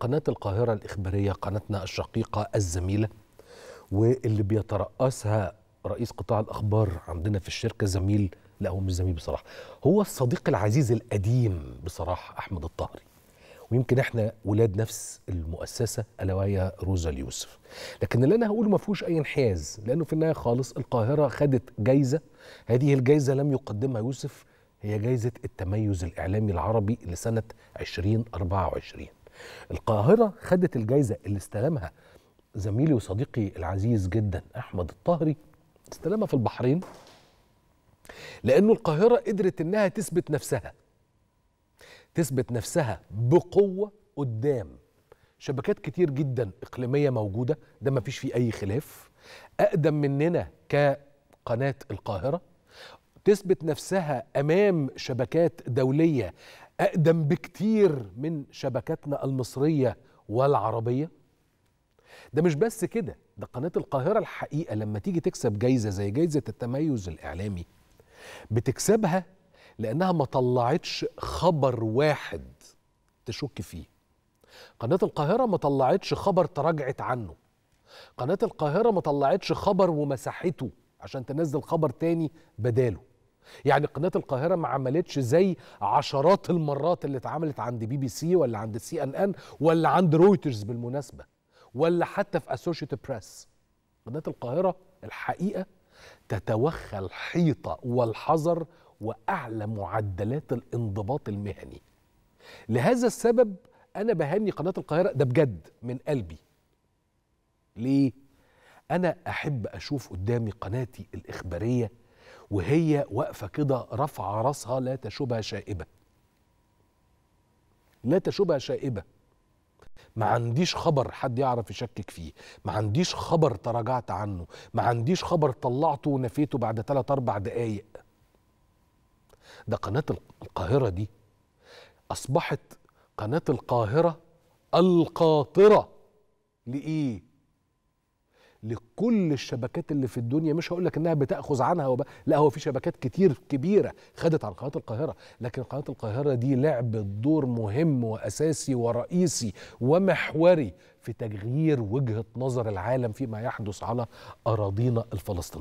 قناة القاهرة الإخبارية قناتنا الشقيقة الزميلة، واللي بيترأسها رئيس قطاع الأخبار عندنا في الشركة زميل، لا هو مش زميل بصراحة، هو الصديق العزيز القديم بصراحة أحمد الطاهري، ويمكن احنا ولاد نفس المؤسسة ألوية روزا اليوسف. لكن اللي أنا هقوله ما فيهوش أي انحياز، لأنه في النهاية خالص القاهرة خدت جائزة، هذه الجائزة لم يقدمها يوسف، هي جائزة التميز الإعلامي العربي لسنة 2024. القاهرة خدت الجائزة اللي استلمها زميلي وصديقي العزيز جدا أحمد الطاهري، استلمها في البحرين، لأنه القاهرة قدرت إنها تثبت نفسها بقوة قدام شبكات كتير جدا إقليمية موجودة، ده ما فيش فيه أي خلاف، أقدم مننا كقناة القاهرة، تثبت نفسها أمام شبكات دولية أقدم بكتير من شبكاتنا المصرية والعربية. ده مش بس كده، ده قناة القاهرة الحقيقة لما تيجي تكسب جايزة زي جايزة التميز الإعلامي بتكسبها لأنها ما طلعتش خبر واحد تشك فيه. قناة القاهرة ما طلعتش خبر تراجعت عنه، قناة القاهرة ما طلعتش خبر ومسحته عشان تنزل خبر تاني بداله. يعني قناة القاهرة ما عملتش زي عشرات المرات اللي اتعملت عند بي بي سي ولا عند سي ان ان ولا عند رويترز بالمناسبة ولا حتى في اسوشيتد بريس. قناة القاهرة الحقيقة تتوخى الحيطة والحذر وأعلى معدلات الانضباط المهني. لهذا السبب أنا بهني قناة القاهرة ده بجد من قلبي. ليه؟ أنا أحب أشوف قدامي قناتي الإخبارية وهي واقفة كده رفع راسها لا تشوبها شائبة. لا تشوبها شائبة. ما عنديش خبر حد يعرف يشكك فيه، ما عنديش خبر تراجعت عنه، ما عنديش خبر طلعته ونفيته بعد 3-4 دقايق. ده قناة القاهرة دي أصبحت قناة القاهرة القاطرة لإيه؟ لكل الشبكات اللي في الدنيا. مش هقول لك إنها بتأخذ عنها لا، هو في شبكات كتير كبيرة خدت عن قناة القاهرة، لكن قناة القاهرة دي لعبت دور مهم وأساسي ورئيسي ومحوري في تغيير وجهة نظر العالم فيما يحدث على أراضينا الفلسطينية.